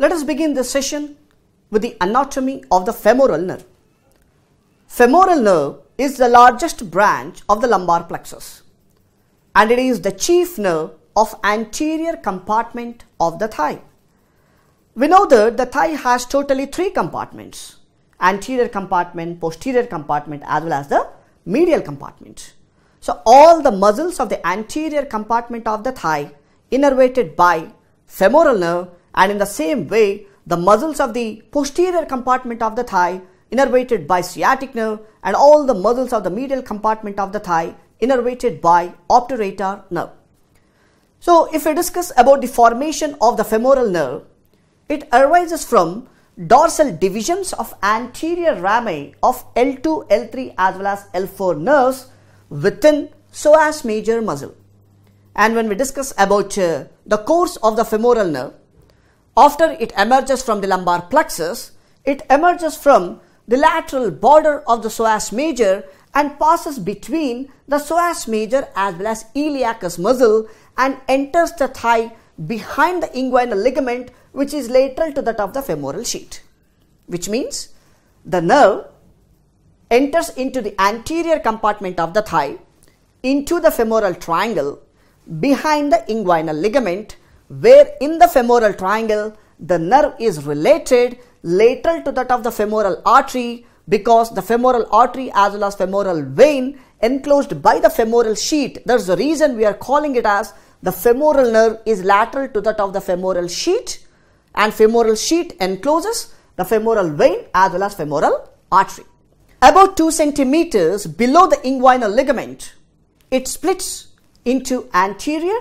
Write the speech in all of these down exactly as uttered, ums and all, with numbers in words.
Let us begin this session with the anatomy of the femoral nerve. Femoral nerve is the largest branch of the lumbar plexus, and it is the chief nerve of anterior compartment of the thigh. We know that the thigh has totally three compartments: anterior compartment, posterior compartment, as well as the medial compartment. So all the muscles of the anterior compartment of the thigh innervated by femoral nerve, and in the same way the muscles of the posterior compartment of the thigh innervated by sciatic nerve, and all the muscles of the medial compartment of the thigh innervated by obturator nerve. So if we discuss about the formation of the femoral nerve, it arises from dorsal divisions of anterior rami of L two, L three as well as L four nerves within psoas major muscle. And when we discuss about uh, the course of the femoral nerve, after it emerges from the lumbar plexus, it emerges from the lateral border of the psoas major and passes between the psoas major as well as iliacus muscle and enters the thigh behind the inguinal ligament, which is lateral to that of the femoral sheet, which means the nerve enters into the anterior compartment of the thigh, into the femoral triangle, behind the inguinal ligament, where in the femoral triangle the nerve is related lateral to that of the femoral artery, because the femoral artery as well as femoral vein enclosed by the femoral sheet. That's the reason we are calling it as the femoral nerve is lateral to that of the femoral sheet, and femoral sheet encloses the femoral vein as well as femoral artery. About two centimeters below the inguinal ligament, it splits into anterior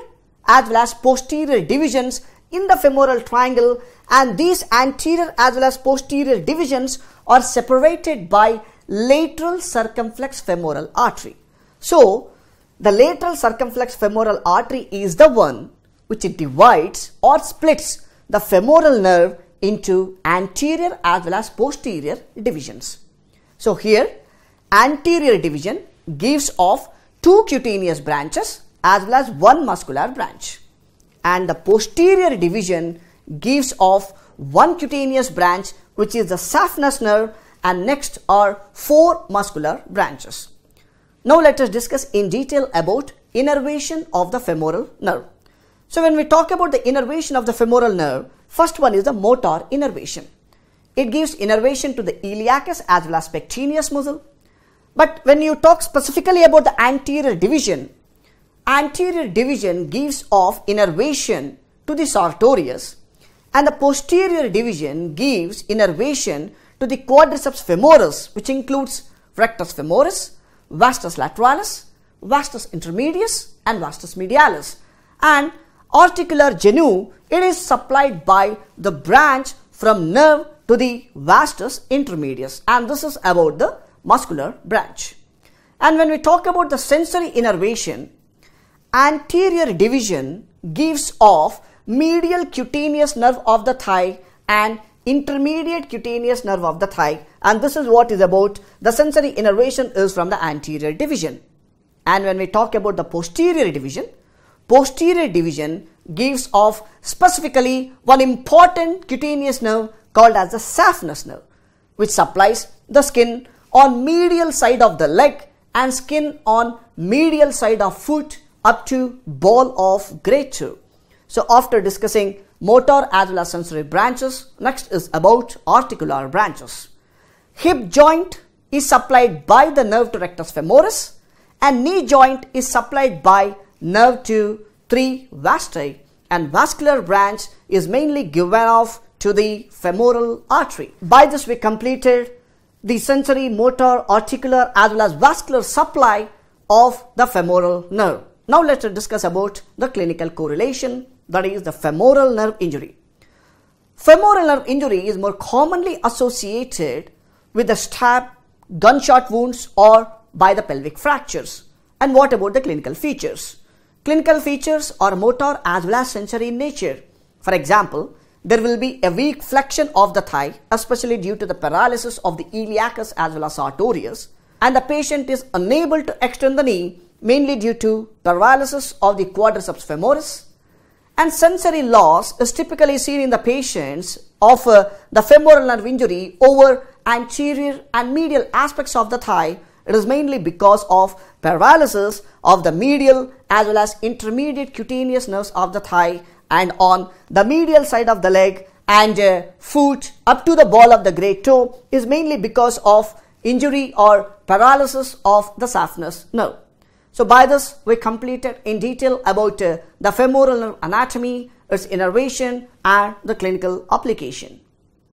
as well as posterior divisions in the femoral triangle, and these anterior as well as posterior divisions are separated by lateral circumflex femoral artery. So, the lateral circumflex femoral artery is the one which it divides or splits the femoral nerve into anterior as well as posterior divisions. So here, anterior division gives off two cutaneous branches as well as one muscular branch, and the posterior division gives off one cutaneous branch, which is the saphenous nerve, and next are four muscular branches. Now let us discuss in detail about innervation of the femoral nerve. So when we talk about the innervation of the femoral nerve, first one is the motor innervation. It gives innervation to the iliacus as well as pectineus muscle. But when you talk specifically about the anterior division, anterior division gives off innervation to the sartorius, and the posterior division gives innervation to the quadriceps femoris, which includes rectus femoris, vastus lateralis, vastus intermedius and vastus medialis. And articular genu, it is supplied by the branch from nerve to the vastus intermedius, and this is about the muscular branch. And when we talk about the sensory innervation, anterior division gives off medial cutaneous nerve of the thigh and intermediate cutaneous nerve of the thigh, and this is what is about the sensory innervation is from the anterior division. And when we talk about the posterior division, posterior division gives off specifically one important cutaneous nerve called as the saphenous nerve, which supplies the skin on medial side of the leg and skin on medial side of foot up to ball of grade two. So after discussing motor as well as sensory branches, next is about articular branches. Hip joint is supplied by the nerve to rectus femoris, and knee joint is supplied by nerve to three vasti, and vascular branch is mainly given off to the femoral artery. By this we completed the sensory, motor, articular as well as vascular supply of the femoral nerve. Now let us discuss about the clinical correlation, that is the femoral nerve injury. Femoral nerve injury is more commonly associated with the stab, gunshot wounds or by the pelvic fractures. And what about the clinical features? Clinical features are motor as well as sensory in nature. For example, there will be a weak flexion of the thigh, especially due to the paralysis of the iliacus as well as sartorius, and the patient is unable to extend the knee, mainly due to paralysis of the quadriceps femoris. And sensory loss is typically seen in the patients of uh, the femoral nerve injury over anterior and medial aspects of the thigh, it is mainly because of paralysis of the medial as well as intermediate cutaneous nerves of the thigh and on the medial side of the leg and uh, foot up to the ball of the great toe is mainly because of injury or paralysis of the saphenous nerve. So by this we completed in detail about uh, the femoral nerve anatomy, its innervation and the clinical application.